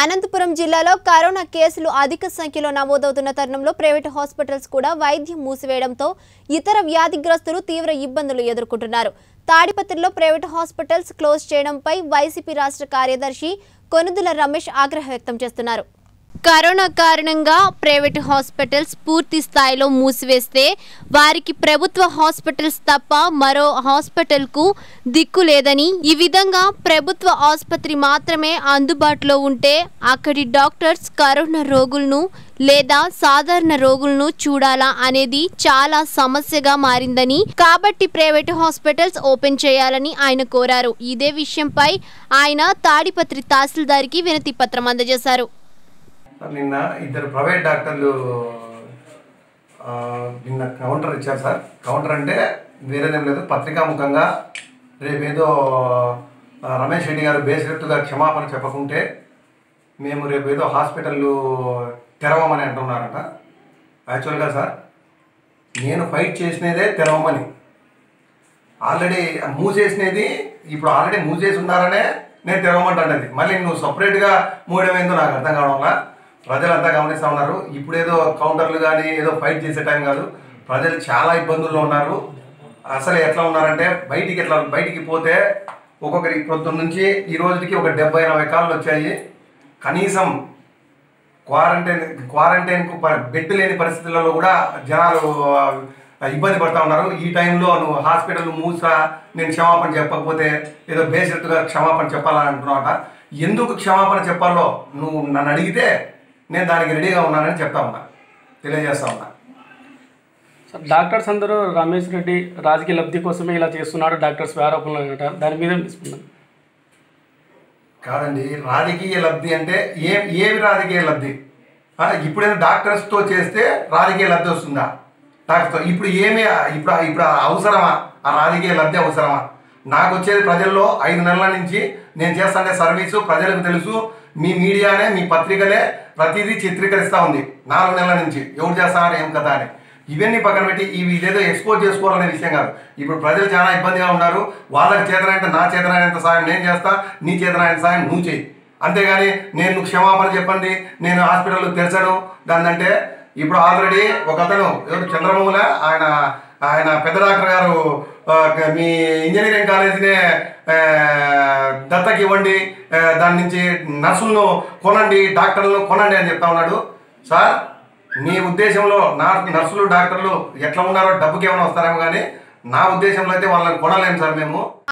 అనంతపురం జిల్లాలో కరోనా కేసులు అధిక సంఖ్యలో నమోదవుతున్న తరుణంలో ప్రైవేట్ హాస్పిటల్స్ కూడా వైద్యం మూసివేయడంతో ఇతర వ్యాధిగ్రస్తులు తీవ్ర ఇబ్బందులు ఎదుర్కొంటున్నారు. తాడిపత్రిలో ప్రైవేట్ హాస్పిటల్స్ క్లోజ్ చేయడంపై వైసీపీ రాష్ట్ర కార్యదర్శి కొనుదుల రమేష్ ఆగ్రహం వ్యక్తం చేస్తున్నారు. కరోనా కారణంగా ప్రైవేట్ హాస్పిటల్స్ పూర్తి స్థాయిలో మూసివేస్తే వారికి ప్రభుత్వ హాస్పిటల్స్ తప్ప మరో హాస్పిటల్కు దిక్కు లేదని, ఈ విధంగా ప్రభుత్వ ఆసుపత్రి మాత్రమే అందుబాటులో ఉంటే అక్కడి డాక్టర్స్ కరోనా రోగులను లేదా సాధారణ రోగులను చూడాలా అనేది చాలా సమస్యగా మారిందని, కాబట్టి ప్రైవేట్ హాస్పిటల్స్ ఓపెన్ చేయాలని ఆయన కోరారు. ఇదే విషయంపై ఆయన తాడిపత్రి తహసీల్దార్కి వినతి పత్రం అందజేశారు. నిన్న ఇద్దరు ప్రైవేట్ డాక్టర్లు నిన్న కౌంటర్ ఇచ్చారు సార్. కౌంటర్ అంటే వేరేదేం లేదు, పత్రికాముఖంగా రేపేదో రమేష్ రెడ్డి గారు బేసిరట్టుగా క్షమాపణ చెప్పకుంటే మేము రేపేదో హాస్పిటళ్ళు తెరవమని అంటున్నారట. యాక్చువల్గా సార్, నేను ఫైట్ చేసినదే తెరవమని. ఆల్రెడీ మూసేసినది ఇప్పుడు ఆల్రెడీ మూసేసి ఉన్నారనే నేను తెరవమంటున్నది. మళ్ళీ నువ్వు సపరేట్గా మూడేమైందో నాకు అర్థం కావడంలా. ప్రజలంతా గమనిస్తూ ఉన్నారు. ఇప్పుడేదో కౌంటర్లు కానీ ఏదో ఫైట్ చేసే టైం కాదు. ప్రజలు చాలా ఇబ్బందుల్లో ఉన్నారు. అసలు ఎట్లా ఉన్నారంటే బయటికి పోతే ఒక్కొక్కరి పొద్దున్న నుంచి ఈ రోజుకి ఒక 70-80 కాళ్ళు వచ్చాయి. కనీసం క్వారంటైన్కు బెడ్ లేని పరిస్థితులలో కూడా జనాలు ఇబ్బంది పడుతూ ఉన్నారు. ఈ టైంలో నువ్వు హాస్పిటల్ మూసా, నేను క్షమాపణ చెప్పకపోతే ఏదో బేసిరట్టుగా క్షమాపణ చెప్పాలని అంటున్నావు. ఎందుకు క్షమాపణ చెప్పాలో నువ్వు నన్ను అడిగితే నేను దానికి రెడీగా ఉన్నానని చెప్తా ఉన్నా, తెలియజేస్తా ఉన్నా. డాక్టర్స్ అందరూ రమేష్ రెడ్డి రాజకీయ లబ్ధి కోసమే ఇలా చేస్తున్నాడు, డాక్టర్స్ ఆరోపణలు అంటారు. దాని మీద తీసుకున్నాను కాదండి. రాజకీయ లబ్ధి అంటే ఏమి రాజకీయ లబ్ధి? ఇప్పుడైనా డాక్టర్స్తో చేస్తే రాజకీయ లబ్ధి వస్తుందా? డాక్టర్స్తో ఇప్పుడు ఇప్పుడు అవసరమా? ఆ రాజకీయ లబ్ధి అవసరమా? నాకు వచ్చేది ప్రజల్లో 5 నెలల నుంచి నేను చేస్తానే సర్వీసు ప్రజలకు తెలుసు. మీ మీడియానే, మీ పత్రికలే ప్రతిదీ చిత్రీకరిస్తూ ఉంది 4 నెలల నుంచి. ఎవరు చేస్తారని ఏం కదా అని ఇవన్నీ పక్కన పెట్టి ఇవి ఇదేదో ఎక్స్పోజ్ చేసుకోవాలనే విషయం కాదు. ఇప్పుడు ప్రజలు చాలా ఇబ్బందిగా ఉన్నారు. వాళ్ళకి చేతనైనంత నా చేతనైనంత సాయం నేను చేస్తా, నీ చేతనైనంత సాయం నువ్వు చేయి. అంతేగాని నేను క్షమాపణ చెప్పండి, నేను హాస్పిటల్ తెరచను దాన్నంటే ఇప్పుడు ఆల్రెడీ ఒక అతను చంద్రమౌళ ఆయన పెద్ద డాక్టర్ గారు మీ ఇంజనీరింగ్ కాలేజీనే దత్తకి ఇవ్వండి, దాని నుంచి నర్సులను కొనండి, డాక్టర్లను కొనండి అని చెప్తా ఉన్నాడు. సార్, మీ ఉద్దేశంలో నర్సులు డాక్టర్లు ఎట్లా ఉన్నారో డబ్బుకి ఏమైనా వస్తారేమో, కానీ నా ఉద్దేశంలో అయితే వాళ్ళని కొనలేము సార్ మేము.